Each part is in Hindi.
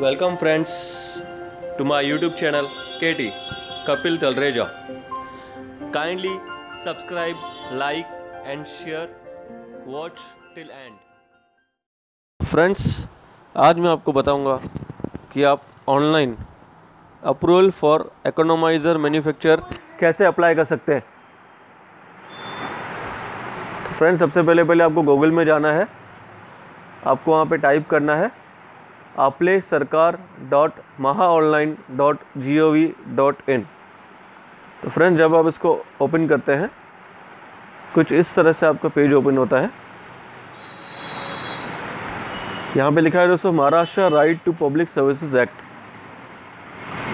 Welcome friends to my YouTube channel KT Kapil Talreja. Kindly subscribe, like and share, watch till end. Friends, आज मैं आपको बताऊंगा कि आप online approval for economiser manufacturer कैसे अप्लाई कर सकते हैं। फ्रेंड्स, सबसे पहले आपको गूगल में जाना है। आपको वहाँ पे टाइप करना है आपले सरकार .mahaonline.gov.in। तो फ्रेंड्स, जब आप इसको ओपन करते हैं कुछ इस तरह से आपका पेज ओपन होता है। यहाँ पे लिखा है दोस्तों Maharashtra right to public services act.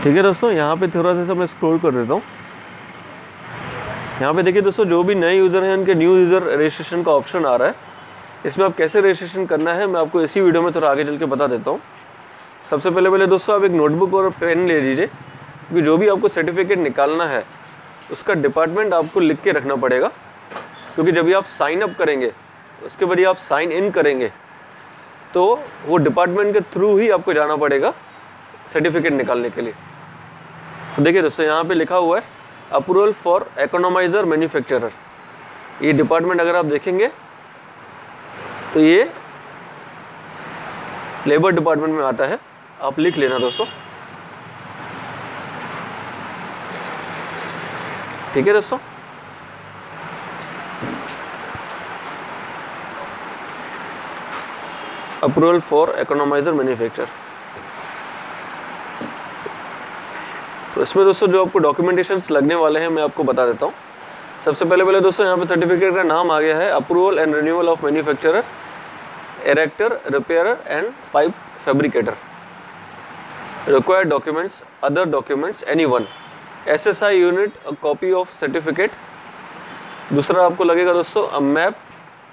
ठीक है दोस्तों, यहाँ पे थोड़ा सा मैं स्क्रॉल कर देता हूँ। यहाँ पे देखिए दोस्तों, जो भी नए यूज़र हैं उनके न्यू यूज़र रजिस्ट्रेशन का ऑप्शन आ रहा है। इसमें आप कैसे रजिस्ट्रेशन करना है मैं आपको इसी वीडियो में थोड़ा आगे चल के बता देता हूँ। सबसे पहले दोस्तों आप एक नोटबुक और पेन ले लीजिए, क्योंकि जो भी आपको सर्टिफिकेट निकालना है उसका डिपार्टमेंट आपको लिख के रखना पड़ेगा, क्योंकि जब भी आप साइन अप करेंगे उसके बाद आप साइन इन करेंगे तो वो डिपार्टमेंट के थ्रू ही आपको जाना पड़ेगा सर्टिफिकेट निकालने के लिए। तो देखिए दोस्तों, यहाँ पर लिखा हुआ है अप्रूवल फॉर इकोनोमाइजर मैन्युफैक्चरर। ये डिपार्टमेंट अगर आप देखेंगे तो ये लेबर डिपार्टमेंट में आता है। आप लिख लेना दोस्तों, ठीक है दोस्तों। Approval for economiser manufacturer. तो इसमें दोस्तों जो आपको डॉक्यूमेंटेशंस लगने वाले हैं मैं आपको बता देता हूँ। सबसे पहले दोस्तों यहाँ पे सर्टिफिकेट का नाम आ गया है approval and renewal of manufacturer, erector, repairer and pipe fabricator. Required documents, other documents any one, SSI unit, a copy of certificate. दूसरा आपको लगेगा दोस्तों a map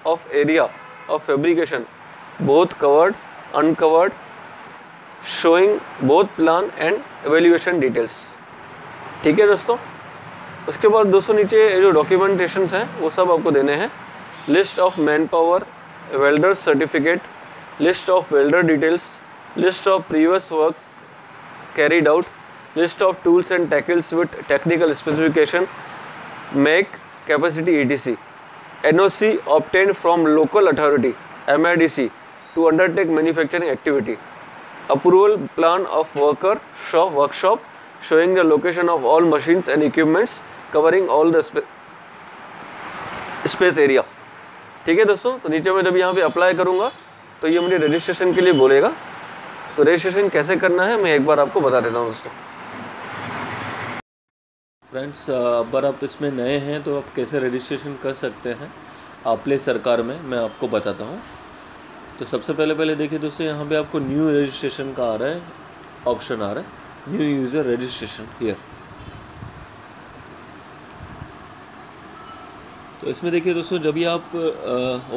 of area of fabrication, both covered uncovered, showing both plan and evaluation details. ठीक है दोस्तों। उसके बाद दोस्तों नीचे जो डॉक्यूमेंटेशंस हैं वो सब आपको देने हैं। List of man power, welder certificate, list of welder details, list of previous work carried out, list of tools and tackles with technical specification, make, capacity ETC, NOC obtained from local authority MIDC to undertake manufacturing activity, approval plan of worker shop workshop showing the location of all machines and equipments covering all the space area। ठीक है दोस्तों। तो नीचे मैं जब यहाँ पे अप्लाई करूँगा तो ये मुझे रजिस्ट्रेशन के लिए बोलेगा। तो रजिस्ट्रेशन कैसे करना है मैं एक बार आपको बता देता हूँ दोस्तों। फ्रेंड्स, अगर आप इसमें नए हैं तो आप कैसे रजिस्ट्रेशन कर सकते हैं आपले सरकार में, मैं आपको बताता हूँ। तो सबसे पहले देखिए दोस्तों, यहाँ पर आपको न्यू रजिस्ट्रेशन का आ रहा है ऑप्शन आ रहा है, न्यू यूज़र रजिस्ट्रेशन हियर। तो इसमें देखिए दोस्तों, जब ये आप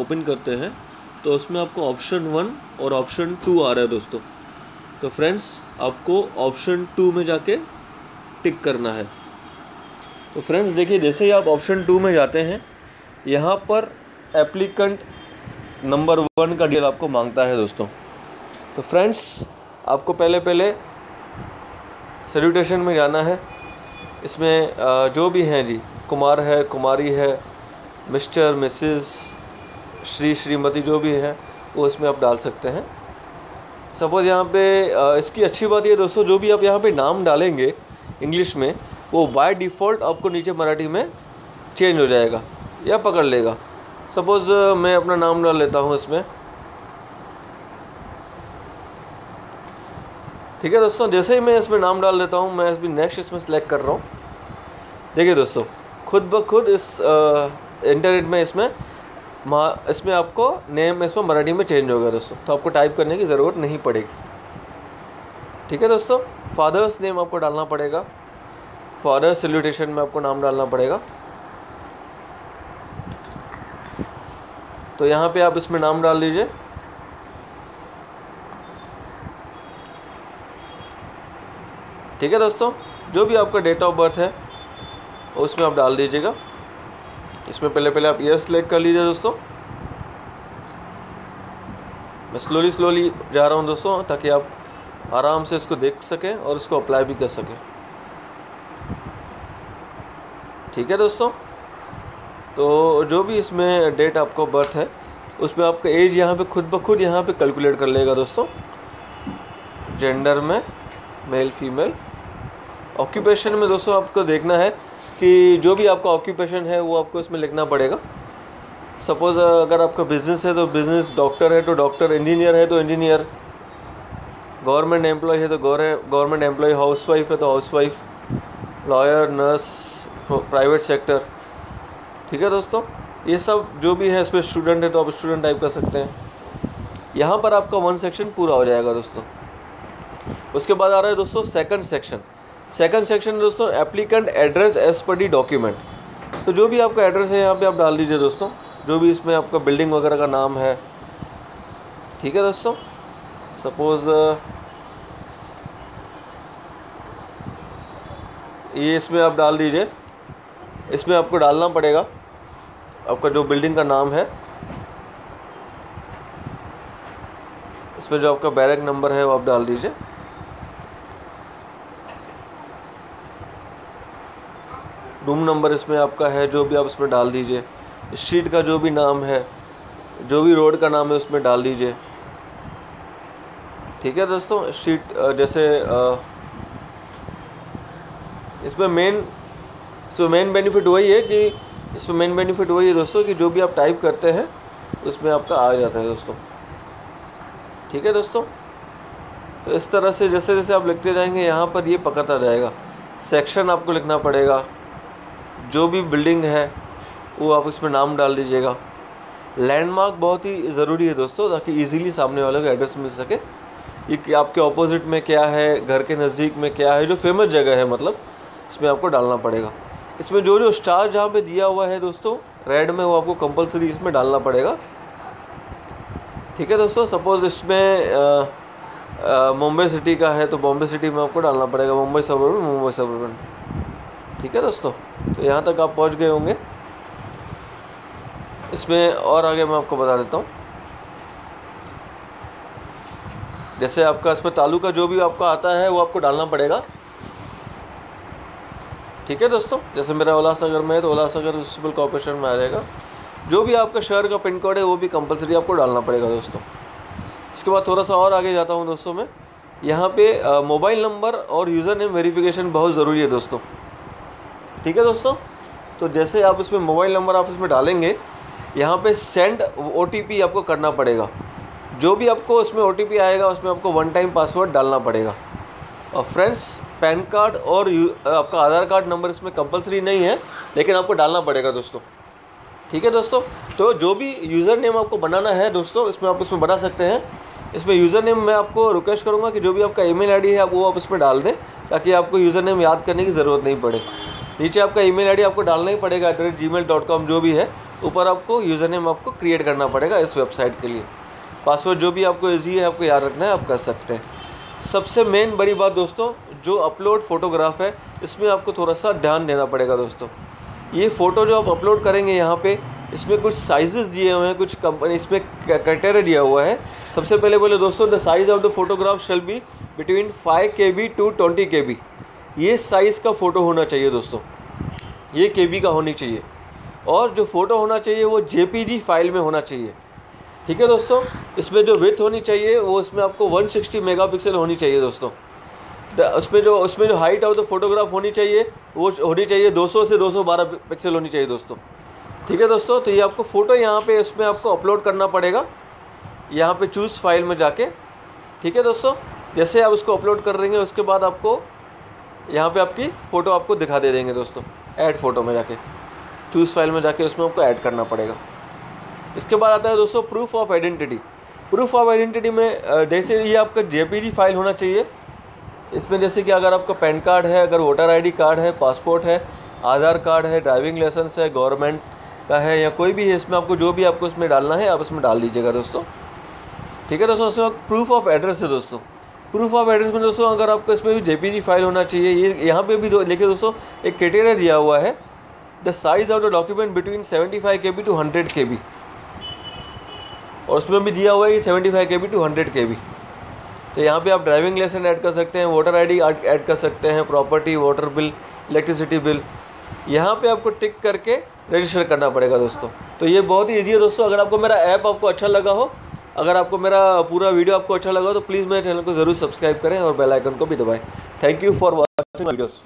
ओपन करते हैं तो उसमें आपको ऑप्शन 1 और ऑप्शन 2 आ रहा है दोस्तों। तो फ्रेंड्स, आपको ऑप्शन 2 में जाके टिक करना है। तो फ्रेंड्स देखिए, जैसे ही आप ऑप्शन 2 में जाते हैं यहाँ पर एप्लीकेंट नंबर 1 का डिटेल आपको मांगता है दोस्तों। तो फ्रेंड्स, आपको पहले सैल्यूटेशन में जाना है। इसमें जो भी हैं जी, कुमार है, कुमारी है, मिस्टर, मिसेस, श्री, श्रीमती, जो भी हैं वो इसमें आप डाल सकते हैं। सपोज़ यहाँ पे इसकी अच्छी बात ये दोस्तों, जो भी आप यहाँ पे नाम डालेंगे इंग्लिश में वो बाय डिफ़ॉल्ट आपको नीचे मराठी में चेंज हो जाएगा या पकड़ लेगा। सपोज़ मैं अपना नाम डाल लेता हूँ इसमें। ठीक है दोस्तों, जैसे ही मैं इसमें नाम डाल देता हूँ, मैं अभी नेक्स्ट इसमें सेलेक्ट कर रहा हूँ। देखिए दोस्तों, खुद ब खुद इस इंटरनेट में इसमें आपको नेम इसमें मराठी में चेंज हो गया दोस्तों। तो आपको टाइप करने की ज़रूरत नहीं पड़ेगी। ठीक है दोस्तों। फादर्स नेम आपको डालना पड़ेगा, फादर सैल्यूटेशन में आपको नाम डालना पड़ेगा। तो यहाँ पर आप इसमें नाम डाल दीजिए। ठीक है दोस्तों, जो भी आपका डेट ऑफ बर्थ है उसमें आप डाल दीजिएगा। इसमें पहले आप यस सिलेक्ट कर लीजिए दोस्तों। मैं स्लोली जा रहा हूँ दोस्तों ताकि आप आराम से इसको देख सकें और इसको अप्लाई भी कर सकें। ठीक है दोस्तों, तो जो भी इसमें डेट आपको बर्थ है उसमें आपका एज यहाँ पे खुद ब खुद यहाँ पे कैलकुलेट कर लेगा दोस्तों। जेंडर में मेल फीमेल, ऑक्यूपेशन में दोस्तों आपको देखना है कि जो भी आपका ऑक्यूपेशन है वो आपको इसमें लिखना पड़ेगा। सपोज़ अगर आपका बिजनेस है तो बिजनेस, डॉक्टर है तो डॉक्टर, इंजीनियर है तो इंजीनियर, गवर्नमेंट एम्प्लॉय है तो गवर्नमेंट एम्प्लॉय, हाउसवाइफ है तो housewife, lawyer, nurse, private sector. ठीक है दोस्तों, ये सब जो भी है, इसमें स्टूडेंट है तो आप स्टूडेंट टाइप कर सकते हैं। यहाँ पर आपका वन सेक्शन पूरा हो जाएगा दोस्तों। उसके बाद आ रहा है दोस्तों सेकंड सेक्शन। सेकंड सेक्शन दोस्तों applicant address as per the document. तो जो भी आपका एड्रेस है यहाँ पे आप डाल दीजिए दोस्तों, जो भी इसमें आपका बिल्डिंग वगैरह का नाम है। ठीक है दोस्तों, सपोज़ ये इसमें आप डाल दीजिए, इसमें आपको डालना पड़ेगा आपका जो बिल्डिंग का नाम है, इसमें जो आपका बैरक नंबर है वो आप डाल दीजिए। रूम नंबर इसमें आपका है जो भी आप इसमें डाल दीजिए। स्ट्रीट का जो भी नाम है, जो भी रोड का नाम है उसमें डाल दीजिए। ठीक है दोस्तों, स्ट्रीट जैसे इसमें मेन बेनिफिट वही है कि दोस्तों कि जो भी आप टाइप करते हैं उसमें आपका आ जाता है दोस्तों। ठीक है दोस्तों, तो इस तरह से जैसे जैसे आप लिखते जाएंगे यहाँ पर ये पकड़ता जाएगा। सेक्शन आपको लिखना पड़ेगा, जो भी बिल्डिंग है वो आप उसमें नाम डाल दीजिएगा। लैंडमार्क बहुत ही ज़रूरी है दोस्तों, ताकि ईजिली सामने वालों को एड्रेस मिल सके कि आपके ऑपोजिट में क्या है, घर के नज़दीक में क्या है, जो फेमस जगह है, मतलब इसमें आपको डालना पड़ेगा। इसमें जो जो स्टार जहाँ पे दिया हुआ है दोस्तों रेड में, वो आपको कंपलसरी इसमें डालना पड़ेगा। ठीक है दोस्तों, सपोज़ इसमें मुंबई सिटी का है तो बॉम्बे सिटी में आपको डालना पड़ेगा, मुंबई सबर्बन ठीक है दोस्तों, तो यहाँ तक आप पहुँच गए होंगे। इसमें और आगे मैं आपको बता देता हूँ, जैसे आपका इसमें तालुका जो भी आपका आता है वो आपको डालना पड़ेगा। ठीक है दोस्तों, जैसे मेरा उल्हासनगर में है तो उल्हासनगर म्यूनिसिपल कॉर्पोरेशन में आ जाएगा। जो भी आपका शहर का पिन कोड है वो भी कंपलसरी आपको डालना पड़ेगा दोस्तों। इसके बाद थोड़ा सा और आगे जाता हूँ दोस्तों मैं, यहाँ पे मोबाइल नंबर और यूज़र नेम वेरिफिकेशन बहुत ज़रूरी है दोस्तों। ठीक है दोस्तों, तो जैसे आप इसमें मोबाइल नंबर आप इसमें डालेंगे, यहाँ पर सेंड OTP आपको करना पड़ेगा। जो भी आपको उसमें OTP आएगा उसमें आपको वन टाइम पासवर्ड डालना पड़ेगा। और फ्रेंड्स, पैन कार्ड और आपका आधार कार्ड नंबर इसमें कंपलसरी नहीं है, लेकिन आपको डालना पड़ेगा दोस्तों। ठीक है दोस्तों, तो जो भी यूज़र नेम आपको बनाना है दोस्तों इसमें आप इसमें बना सकते हैं। इसमें यूज़र नेम मैं आपको रिक्वेस्ट करूँगा कि जो भी आपका ईमेल आईडी है वो आप इसमें डाल दें, ताकि आपको यूज़र नेम याद करने की ज़रूरत नहीं पड़े। नीचे आपका ईमेल आईडी आपको डालना ही पड़ेगा, @gmail.com जो भी है। ऊपर आपको यूज़र नेम आपको क्रिएट करना पड़ेगा इस वेबसाइट के लिए। पासवर्ड जो भी आपको ईजी है आपको याद रखना है, आप कर सकते हैं। सबसे मेन बड़ी बात दोस्तों, जो अपलोड फ़ोटोग्राफ है इसमें आपको थोड़ा सा ध्यान देना पड़ेगा दोस्तों। ये फ़ोटो जो आप अपलोड करेंगे यहाँ पे, इसमें कुछ साइजेस दिए हुए हैं, कुछ कंपनी इसमें क्राइटेरिया दिया हुआ है। सबसे पहले बोले दोस्तों, the size of the photograph shall be between 5 KB to 20 KB। ये साइज़ का फ़ोटो होना चाहिए दोस्तों, ये KB का होनी चाहिए। और जो फ़ोटो होना चाहिए वो JPG फाइल में होना चाहिए। ठीक है दोस्तों, इसमें जो विड्थ होनी चाहिए वो इसमें आपको 160 मेगापिक्सल होनी चाहिए दोस्तों। उसमें जो हाइट ऑफ द फोटोग्राफ होनी चाहिए वो होनी चाहिए 200 से 212 पिक्सल होनी चाहिए दोस्तों। ठीक है दोस्तों, तो ये आपको फ़ोटो यहाँ पे इसमें आपको अपलोड करना पड़ेगा, यहाँ पे चूज़ फाइल में जाके। ठीक है दोस्तों, जैसे आप उसको अपलोड कर लेंगे उसके बाद आपको यहाँ पर आपकी फ़ोटो आपको दिखा दे देंगे दोस्तों। ऐड फ़ोटो में जाके, चूज़ फाइल में जाके उसमें आपको ऐड करना पड़ेगा। इसके बाद आता है दोस्तों proof of identity. Proof of identity में जैसे ये आपका JPG फाइल होना चाहिए। इसमें जैसे कि अगर आपका पैन कार्ड है, अगर वोटर आईडी कार्ड है, पासपोर्ट है, आधार कार्ड है, ड्राइविंग लाइसेंस है, गवर्नमेंट का है या कोई भी है, इसमें आपको जो भी आपको इसमें डालना है आप इसमें डाल दीजिएगा दोस्तों। ठीक है दोस्तों, उसमें प्रूफ ऑफ एड्रेस है दोस्तों। प्रूफ ऑफ एड्रेस में दोस्तों अगर आपको इसमें भी JPG फाइल होना चाहिए। ये यहाँ पर भी देखिए दोस्तों, एक क्राइटेरिया दिया हुआ है, the size of the document between 75 KB to 100 KB। और उसमें भी दिया हुआ है कि 75 KB टू 100 KB। तो यहाँ पे आप ड्राइविंग लाइसेंस ऐड कर सकते हैं, वोटर आईडी ऐड कर सकते हैं, property, water bill, electricity bill, यहाँ पे आपको टिक करके रजिस्टर करना पड़ेगा दोस्तों। तो ये बहुत ही ईजी है दोस्तों। अगर आपको मेरा ऐप आपको अच्छा लगा हो, अगर आपको मेरा पूरा वीडियो आपको अच्छा लगा हो, तो प्लीज़ मेरे चैनल को ज़रूर सब्सक्राइब करें और बेल आइकन को भी दबाएं। Thank you for watching my videos.